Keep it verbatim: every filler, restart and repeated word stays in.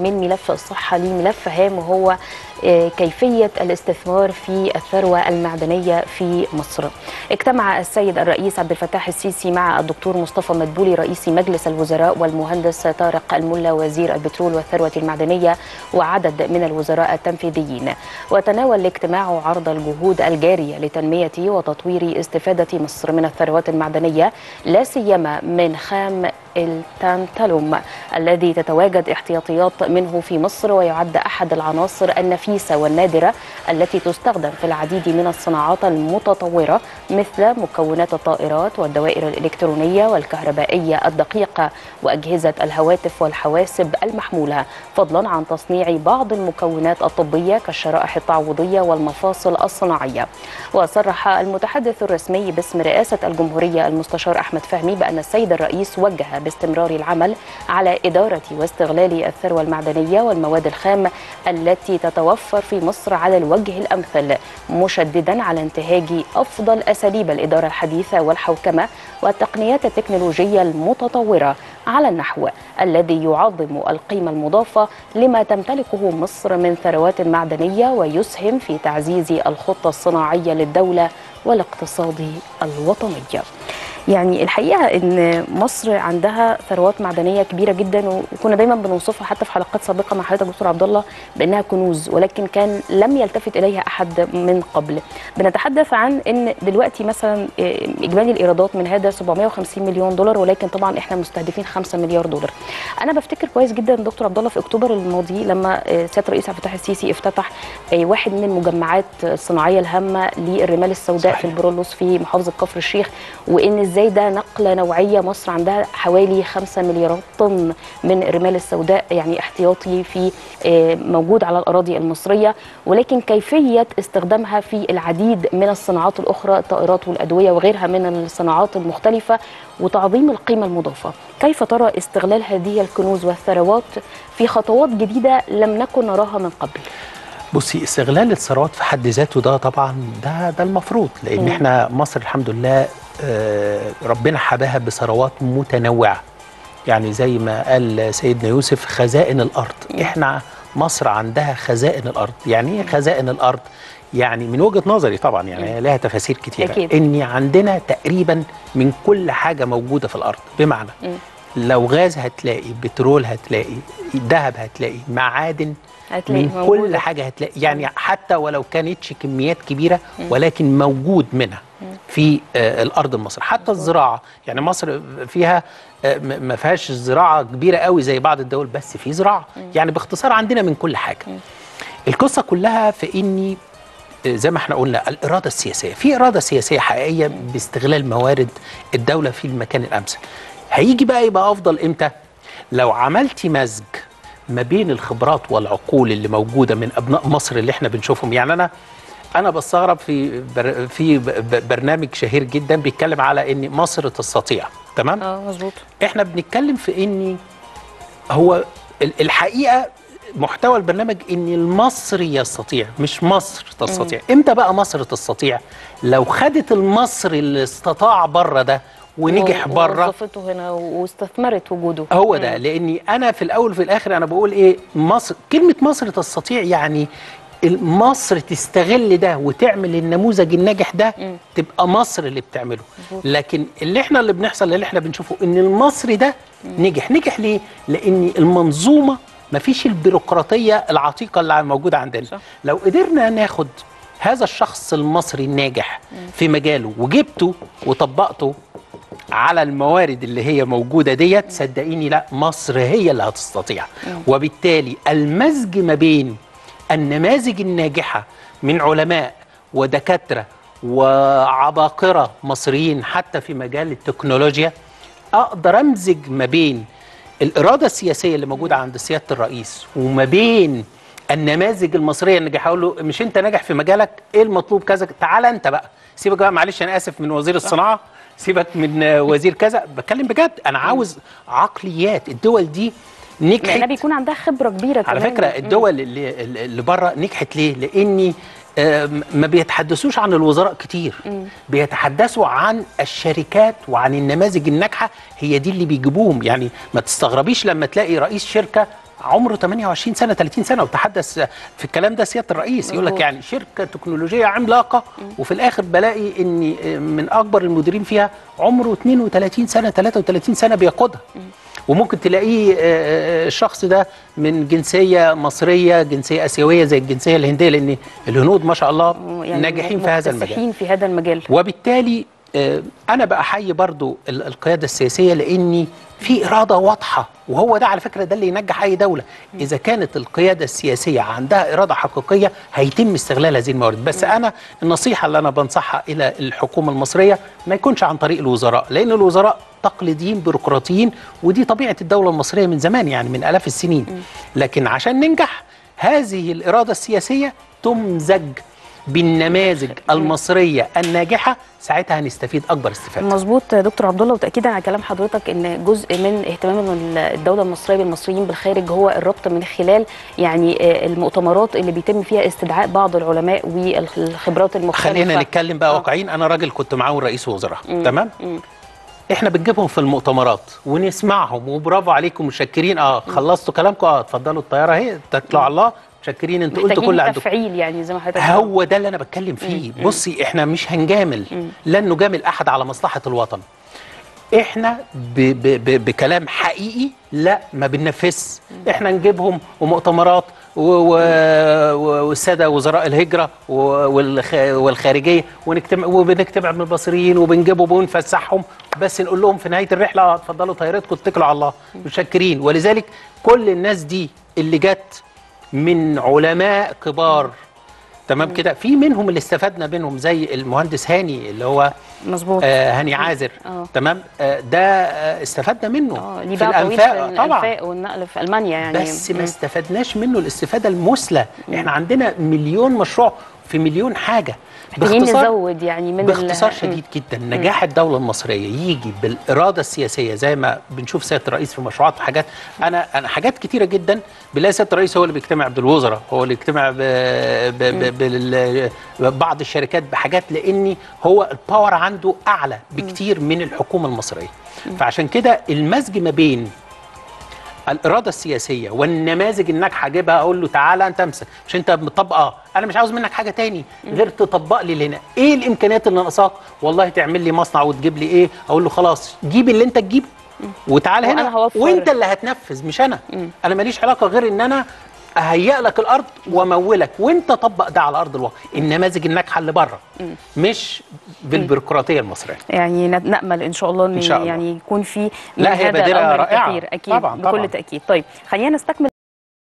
من ملف الصحة لملف هام وهو كيفية الاستثمار في الثروة المعدنية في مصر. اجتمع السيد الرئيس عبد الفتاح السيسي مع الدكتور مصطفى مدبولي رئيس مجلس الوزراء والمهندس طارق الملا وزير البترول والثروة المعدنية وعدد من الوزراء التنفيذيين. وتناول الاجتماع عرض الجهود الجارية لتنمية وتطوير استفادة مصر من الثروات المعدنية لا سيما من خام التانتالوم الذي تتواجد احتياطيات منه في مصر ويعد أحد العناصر النفيسة والنادرة التي تستخدم في العديد من الصناعات المتطورة مثل مكونات الطائرات والدوائر الإلكترونية والكهربائية الدقيقة وأجهزة الهواتف والحواسب المحمولة، فضلا عن تصنيع بعض المكونات الطبية كالشرائح التعويضية والمفاصل الصناعية. وصرح المتحدث الرسمي باسم رئاسة الجمهورية المستشار أحمد فهمي بأن السيد الرئيس وجه باستمرار العمل على إدارة واستغلال الثروة المعدنية والمواد الخام التي تتوفر في مصر على الوجه الأمثل، مشددا على انتهاج أفضل أساليب الإدارة الحديثة والحوكمة والتقنيات التكنولوجية المتطورة على النحو الذي يعظم القيمة المضافة لما تمتلكه مصر من ثروات معدنية ويسهم في تعزيز الخطة الصناعية للدولة والاقتصاد الوطني. يعني الحقيقة إن مصر عندها ثروات معدنية كبيرة جدا، وكنا دايما بنوصفها حتى في حلقات سابقة مع حضرتك دكتور عبد الله بأنها كنوز، ولكن كان لم يلتفت إليها أحد من قبل. بنتحدث عن إن دلوقتي مثلا إجمالي الإيرادات من هذا سبعمائة وخمسين مليون دولار، ولكن طبعا إحنا مستهدفين خمسة مليار دولار. أنا بفتكر كويس جدا دكتور عبد الله في أكتوبر الماضي لما سيادة الرئيس عبد الفتاح السيسي افتتح واحد من المجمعات الصناعية الهامة للرمال السوداء صحيح. في البرولوس في محافظة كفر الشيخ، وإن ازاي ده نقله نوعيه. مصر عندها حوالي خمسة مليارات طن من الرمال السوداء يعني احتياطي في موجود على الاراضي المصريه، ولكن كيفيه استخدامها في العديد من الصناعات الاخرى الطائرات والادويه وغيرها من الصناعات المختلفه وتعظيم القيمه المضافه. كيف ترى استغلال هذه الكنوز والثروات في خطوات جديده لم نكن نراها من قبل؟ بصي، استغلال الثروات في حد ذاته ده طبعا ده ده المفروض، لان م. احنا مصر الحمد لله ربنا حباها بثروات متنوعه، يعني زي ما قال سيدنا يوسف خزائن الارض. احنا مصر عندها خزائن الارض. يعني ايه خزائن الارض؟ يعني من وجهه نظري طبعا يعني لها تفاسير كتيره أكيد. ان عندنا تقريبا من كل حاجه موجوده في الارض، بمعنى م. لو غاز هتلاقي، بترول هتلاقي، ذهب هتلاقي، معادن من موجودة. كل حاجه هتلاقي، يعني حتى ولو كانتش كميات كبيره ولكن موجود منها في الارض المصريه. حتى الزراعه، يعني مصر فيها ما فيهاش زراعه كبيره قوي زي بعض الدول، بس في زراعه. يعني باختصار عندنا من كل حاجه. القصه كلها في اني زي ما احنا قلنا الاراده السياسيه، في اراده سياسيه حقيقيه باستغلال موارد الدوله في المكان الامثل. هيجي بقى يبقى افضل امتى؟ لو عملتي مزج ما بين الخبرات والعقول اللي موجوده من ابناء مصر اللي احنا بنشوفهم. يعني انا انا بستغرب في بر في برنامج شهير جدا بيتكلم على ان مصر تستطيع، تمام؟ اه مظبوط. احنا بنتكلم في ان هو الحقيقه محتوى البرنامج ان المصري يستطيع، مش مصر تستطيع. امتى بقى مصر تستطيع؟ لو خدت المصري اللي استطاع بره ده ونجح بره ووظفته هنا واستثمرت وجوده. هو ده، لاني انا في الاول وفي الاخر انا بقول ايه، مصر كلمه مصر تستطيع، يعني مصر تستغل ده وتعمل النموذج الناجح ده م. تبقى مصر اللي بتعمله. لكن اللي احنا اللي بنحصل اللي احنا بنشوفه ان المصري ده م. نجح نجح ليه؟ لان المنظومه مفيش البيروقراطيه العتيقه اللي موجوده عندنا. صح. لو قدرنا ناخد هذا الشخص المصري الناجح م. في مجاله وجبته وطبقته على الموارد اللي هي موجودة ديت، صدقيني لا مصر هي اللي هتستطيع. وبالتالي المزج ما بين النماذج الناجحة من علماء ودكاترة وعباقرة مصريين حتى في مجال التكنولوجيا، أقدر أمزج ما بين الإرادة السياسية اللي موجودة عند سيادة الرئيس وما بين النماذج المصرية الناجحة. أقول له مش أنت ناجح في مجالك، إيه المطلوب كذا، تعالى أنت بقى سيبك بقى، معلش أنا آسف، من وزير الصناعة، سيبك من وزير كذا. بتكلم بجد، انا عاوز عقليات. الدول دي نجحت لانها بيكون عندها خبره كبيره كمان. على فكره الدول اللي, اللي بره نجحت ليه؟ لاني ما بيتحدثوش عن الوزراء كتير، بيتحدثوا عن الشركات وعن النماذج الناجحه، هي دي اللي بيجيبوهم. يعني ما تستغربيش لما تلاقي رئيس شركه عمره ثمانية وعشرين سنه ثلاثين سنه، وتحدث في الكلام ده سياده الرئيس يقول لك يعني شركه تكنولوجيه عملاقه، وفي الاخر بلاقي ان من اكبر المديرين فيها عمره اثنين وثلاثين سنه ثلاثة وثلاثين سنه بيقودها. وممكن تلاقيه الشخص ده من جنسيه مصريه، جنسيه اسيويه زي الجنسيه الهنديه، لان الهنود ما شاء الله يعني ناجحين في هذا المجال، ناجحين في هذا المجال. وبالتالي انا بأحيي برضو القياده السياسيه، لاني في اراده واضحه، وهو ده على فكره ده اللي ينجح اي دوله. اذا كانت القياده السياسيه عندها اراده حقيقيه هيتم استغلال هذه الموارد. بس انا النصيحه اللي انا بنصحها الى الحكومه المصريه ما يكونش عن طريق الوزراء، لان الوزراء تقليديين بيروقراطيين، ودي طبيعه الدوله المصريه من زمان يعني من آلاف السنين. لكن عشان ننجح هذه الاراده السياسيه تمزج بالنماذج المصريه الناجحه، ساعتها هنستفيد اكبر استفاده. مظبوط دكتور عبد الله، وتاكيدا على كلام حضرتك ان جزء من اهتمام الدوله المصريه بالمصريين بالخارج هو الربط من خلال يعني المؤتمرات اللي بيتم فيها استدعاء بعض العلماء والخبرات المختلفه. خلينا نتكلم بقى واقعيين، انا راجل كنت معاون رئيس وزراء، تمام؟ مم. احنا بنجيبهم في المؤتمرات ونسمعهم وبرافو عليكم متشكرين، اه خلصتوا كلامكم، اه اتفضلوا الطياره اهي، اتكلوا على الله، متشكرين، انتوا قلتوا كل عندكم. تفعيل يعني زي ما حضرتك، هو ده اللي انا بتكلم فيه. مم. بصي احنا مش هنجامل، مم. لن نجامل احد على مصلحه الوطن. احنا ب ب ب بكلام حقيقي لا ما بننفذش. احنا نجيبهم ومؤتمرات والساده وزراء الهجره والخارجيه ونجتمع وبنجتمع من المصريين وبنجيبهم وبنفسحهم، بس نقول لهم في نهايه الرحله اتفضلوا طيارتكم، اتكلوا على الله، متشكرين. ولذلك كل الناس دي اللي جت من علماء كبار، تمام كده، في منهم اللي استفدنا منهم زي المهندس هاني اللي هو مظبوط آه هاني عازر، أوه. تمام آه ده آه استفدنا منه أوه. في الانفاق طبعا والنقل في المانيا يعني، بس ما استفدناش منه الاستفاده المثلى. احنا عندنا مليون مشروع في مليون حاجه، باختصار نزود يعني من باختصار شديد جدا. نجاح الدوله المصريه يجي بالاراده السياسيه زي ما بنشوف سياده الرئيس في مشروعات وحاجات. انا انا حاجات كتيره جدا بلاقي سياده الرئيس هو اللي بيجتمع بالوزراء، هو اللي بيجتمع ببعض الشركات بحاجات، لاني هو الباور عنده اعلى بكتير من الحكومه المصريه. فعشان كده المزج ما بين الاراده السياسيه والنماذج الناجحه اجيبها اقول له تعالى انت امسك، مش انت مطبقه، انا مش عاوز منك حاجه تاني غير تطبق لي اللي هنا، ايه الامكانيات اللي ناقصاك؟ والله تعمل لي مصنع وتجيب لي ايه؟ اقول له خلاص جيب اللي انت تجيبه وتعالى هنا وانت اللي هتنفذ مش انا. م. انا ماليش علاقه غير ان انا اهيئ لك الارض وامولك وانت طبق ده على ارض الواقع. النماذج الناجحه اللي بره مش بالبيروقراطيه المصريه. يعني نامل ان شاء الله ان, إن شاء الله. يعني يكون في من لا هي بديله رائعه كتير اكيد طبعاً بكل طبعاً. تاكيد. طيب خلينا نستكمل